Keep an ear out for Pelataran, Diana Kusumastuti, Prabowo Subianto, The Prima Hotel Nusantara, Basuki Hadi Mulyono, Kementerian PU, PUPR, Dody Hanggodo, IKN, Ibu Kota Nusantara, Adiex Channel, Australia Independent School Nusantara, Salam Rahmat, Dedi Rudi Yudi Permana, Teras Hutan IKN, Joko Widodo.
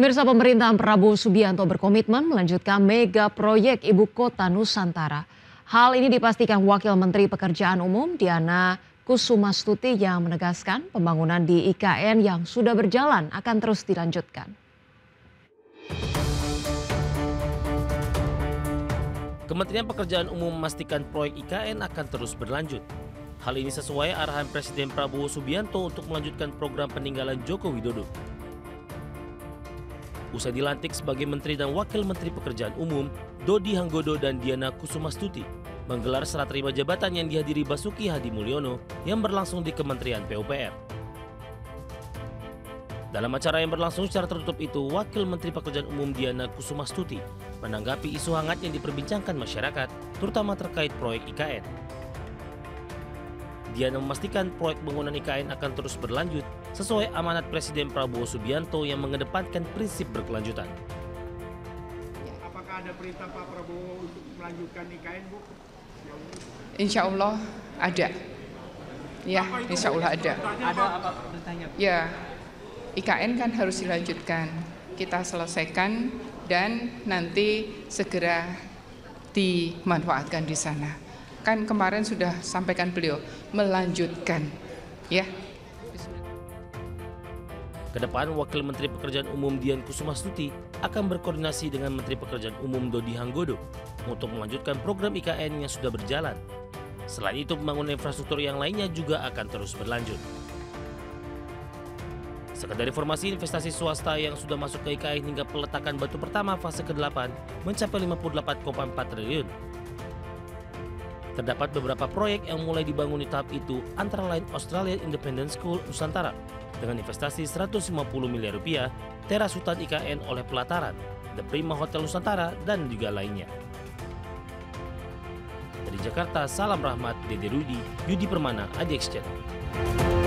Pemirsa, pemerintahan Prabowo Subianto berkomitmen melanjutkan mega proyek Ibu Kota Nusantara. Hal ini dipastikan Wakil Menteri Pekerjaan Umum Diana Kusumastuti yang menegaskan pembangunan di IKN yang sudah berjalan akan terus dilanjutkan. Kementerian Pekerjaan Umum memastikan proyek IKN akan terus berlanjut. Hal ini sesuai arahan Presiden Prabowo Subianto untuk melanjutkan program peninggalan Joko Widodo. Usai dilantik sebagai Menteri dan Wakil Menteri Pekerjaan Umum, Dody Hanggodo dan Diana Kusumastuti menggelar serah terima jabatan yang dihadiri Basuki Hadi Mulyono yang berlangsung di Kementerian PUPR. Dalam acara yang berlangsung secara tertutup itu, Wakil Menteri Pekerjaan Umum Diana Kusumastuti menanggapi isu hangat yang diperbincangkan masyarakat, terutama terkait proyek IKN. Diana memastikan proyek bangunan IKN akan terus berlanjut sesuai amanat Presiden Prabowo Subianto yang mengedepankan prinsip berkelanjutan. Apakah ada perintah Pak Prabowo untuk melanjutkan IKN, Bu? Insya Allah ada. Ya, insya Allah ada. Ada apa bertanya? Ya. IKN kan harus dilanjutkan, kita selesaikan dan nanti segera dimanfaatkan di sana. Kan kemarin sudah sampaikan beliau, melanjutkan. Ya. Kedepan Wakil Menteri Pekerjaan Umum Diana Kusumastuti akan berkoordinasi dengan Menteri Pekerjaan Umum Dody Hanggodo untuk melanjutkan program IKN yang sudah berjalan. Selain itu, pembangunan infrastruktur yang lainnya juga akan terus berlanjut. Sekedar informasi, investasi swasta yang sudah masuk ke IKN hingga peletakan batu pertama fase ke-8 mencapai 58,4 triliun. Terdapat beberapa proyek yang mulai dibangun di tahap itu, antara lain Australia Independent School Nusantara dengan investasi Rp150 miliar, Teras Hutan IKN oleh Pelataran, The Prima Hotel Nusantara, dan juga lainnya. Dari Jakarta, Salam Rahmat, Dedi Rudi Yudi Permana, Adiex Channel.